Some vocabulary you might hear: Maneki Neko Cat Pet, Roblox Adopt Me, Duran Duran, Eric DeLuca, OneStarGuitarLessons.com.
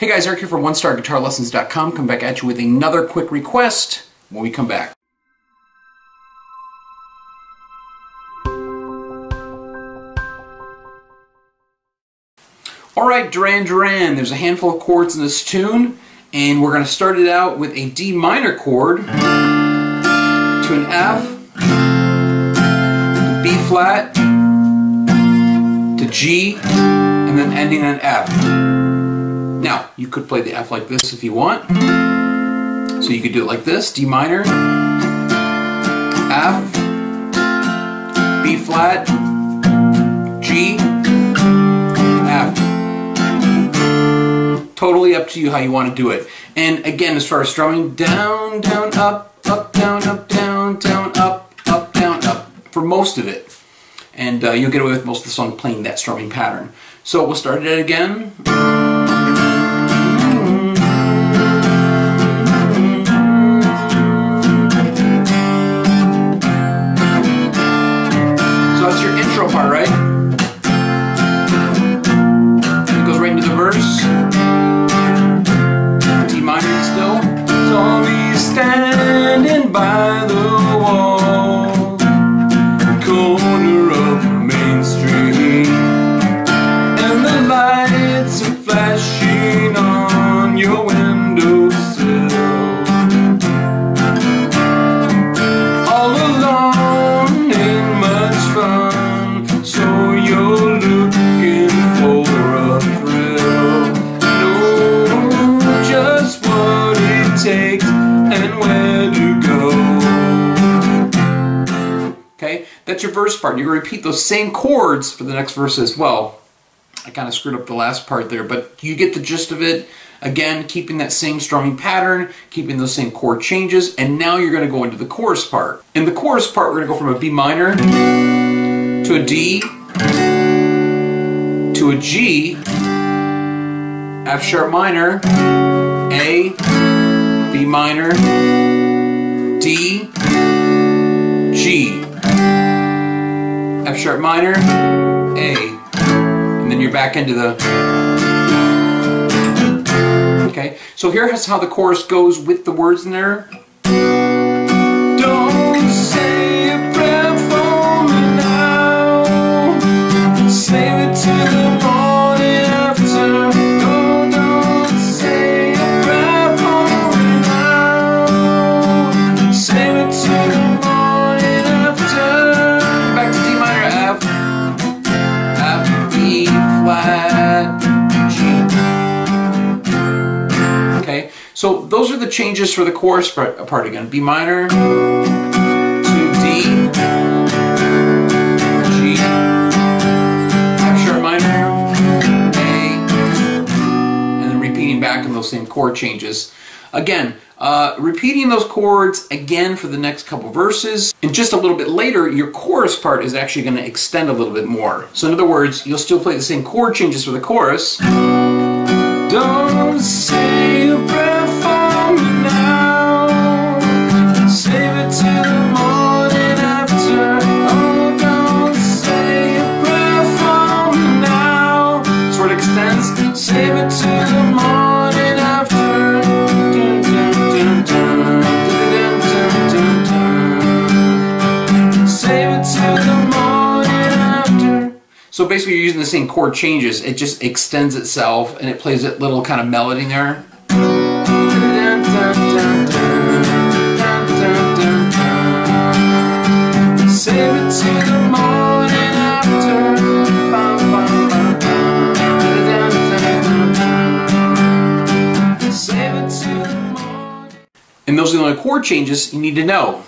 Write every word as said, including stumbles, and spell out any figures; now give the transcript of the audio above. Hey guys, Eric here from One Star Guitar Lessons dot com. Come back at you with another quick request when we come back. Alright, Duran Duran. There's a handful of chords in this tune, and we're going to start it out with a D minor chord to an F, to B flat, to G, and then ending on F. Now, you could play the F like this if you want. So you could do it like this, D minor, F, B flat, G, F. Totally up to you how you want to do it. And again, as far as strumming, down, down, up, up, down, up, down, down, up, up, down, up, for most of it. And uh, you'll get away with most of the song playing that strumming pattern. So we'll start it again. Part, right? It goes right into the verse. D minor still. I'll be standing by the wall, corner of Main Street, and the lights are flashing on your windowsill. All alone ain't much fun. That's your verse part. You're going to repeat those same chords for the next verse as well. I kind of screwed up the last part there, but you get the gist of it. Again, keeping that same strumming pattern, keeping those same chord changes, and now you're going to go into the chorus part. In the chorus part, we're going to go from a B minor to a D to a G, F sharp minor, A, B minor, D, G. F sharp minor, A, and then you're back into the... Okay, so here's how the chorus goes with the words in there. Don't say a prayer for me now, save it to the morning after. No, don't say a prayer for me now, save it to the morning after. Okay, so those are the changes for the chorus part again. B minor to D, G, F sharp minor, A, and then repeating back in those same chord changes. Again, uh, repeating those chords again for the next couple verses, and just a little bit later, your chorus part is actually going to extend a little bit more. So in other words, you'll still play the same chord changes for the chorus. Don't say a prayer for me now, save it till the morning after. Oh, don't say a prayer for me now. So it extends, save it till the morning after. So basically you're using the same chord changes, it just extends itself and it plays that little kind of melody there. Save it to the morning after. Save it to the morning. And those are the only chord changes you need to know.